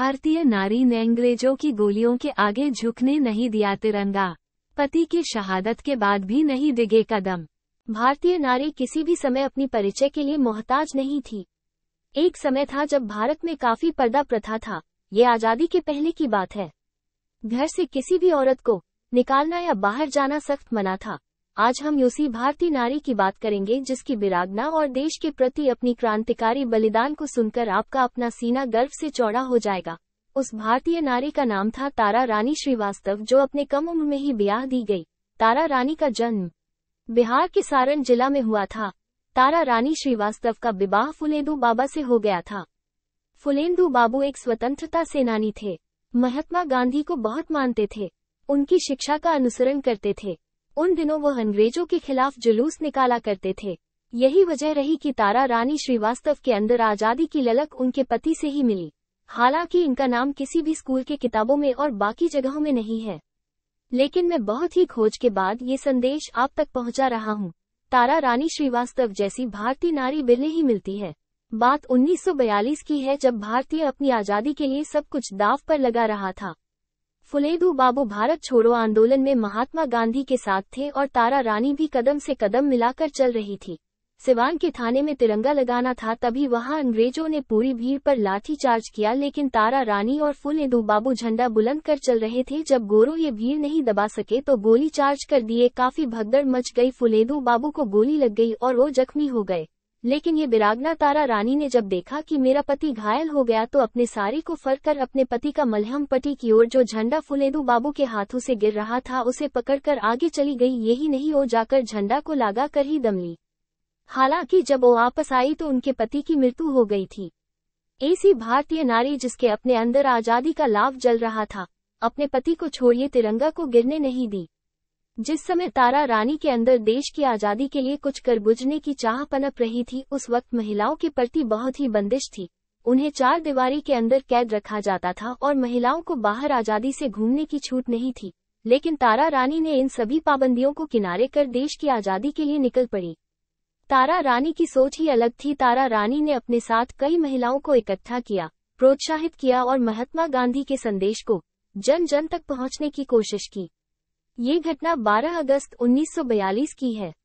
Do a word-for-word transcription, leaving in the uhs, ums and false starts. भारतीय नारी ने अंग्रेजों की गोलियों के आगे झुकने नहीं दिया तिरंगा। पति की शहादत के बाद भी नहीं डिगे कदम। भारतीय नारी किसी भी समय अपनी परिचय के लिए मोहताज नहीं थी। एक समय था जब भारत में काफी पर्दा प्रथा था, ये आजादी के पहले की बात है। घर से किसी भी औरत को निकालना या बाहर जाना सख्त मना था। आज हम उसी भारतीय नारी की बात करेंगे जिसकी विरागना और देश के प्रति अपनी क्रांतिकारी बलिदान को सुनकर आपका अपना सीना गर्व से चौड़ा हो जाएगा। उस भारतीय नारी का नाम था तारा रानी श्रीवास्तव, जो अपने कम उम्र में ही ब्याह दी गई। तारा रानी का जन्म बिहार के सारण जिला में हुआ था। तारा रानी श्रीवास्तव का विवाह फुलेन्दु बाबा से हो गया था। फुलेन्दु बाबू एक स्वतंत्रता सेनानी थे। महात्मा गांधी को बहुत मानते थे, उनकी शिक्षा का अनुसरण करते थे। उन दिनों वह अंग्रेजों के खिलाफ जुलूस निकाला करते थे। यही वजह रही कि तारा रानी श्रीवास्तव के अंदर आजादी की ललक उनके पति से ही मिली। हालांकि इनका नाम किसी भी स्कूल के किताबों में और बाकी जगहों में नहीं है, लेकिन मैं बहुत ही खोज के बाद ये संदेश आप तक पहुंचा रहा हूं। तारा रानी श्रीवास्तव जैसी भारतीय नारी बिरले ही मिलती है। बात उन्नीस सौ बयालीस की है, जब भारतीय अपनी आजादी के लिए सब कुछ दाव पर लगा रहा था। फुलेन्दु बाबू भारत छोड़ो आंदोलन में महात्मा गांधी के साथ थे और तारा रानी भी कदम से कदम मिलाकर चल रही थी। सिवान के थाने में तिरंगा लगाना था, तभी वहां अंग्रेजों ने पूरी भीड़ पर लाठीचार्ज किया, लेकिन तारा रानी और फुलेन्दु बाबू झंडा बुलंद कर चल रहे थे। जब गोरों ये भीड़ नहीं दबा सके तो गोली चार्ज कर दिए। काफी भगदड़ मच गई। फुलेन्दु बाबू को गोली लग गई और वो जख्मी हो गए। लेकिन ये बिरागना तारा रानी ने जब देखा कि मेरा पति घायल हो गया तो अपने साड़ी को फर कर अपने पति का मलहम पट्टी की ओर, जो झंडा फुलेन्दु बाबू के हाथों से गिर रहा था, उसे पकड़कर आगे चली गई। यही नहीं, वो जाकर झंडा को लगा कर ही दम ली। हालांकि जब वो वापस आई तो उनके पति की मृत्यु हो गई थी। ऐसी भारतीय नारी जिसके अपने अंदर आजादी का लाभ जल रहा था, अपने पति को छोड़िए तिरंगा को गिरने नहीं दी। जिस समय तारा रानी के अंदर देश की आजादी के लिए कुछ कर बुझने की चाह पनप रही थी, उस वक्त महिलाओं के प्रति बहुत ही बंदिश थी। उन्हें चार दीवारी के अंदर कैद रखा जाता था और महिलाओं को बाहर आजादी से घूमने की छूट नहीं थी। लेकिन तारा रानी ने इन सभी पाबंदियों को किनारे कर देश की आजादी के लिए निकल पड़ी। तारा रानी की सोच ही अलग थी। तारा रानी ने अपने साथ कई महिलाओं को इकट्ठा किया, प्रोत्साहित किया और महात्मा गांधी के संदेश को जन जन तक पहुंचने की कोशिश की। ये घटना बारह अगस्त उन्नीस सौ बयालीस की है।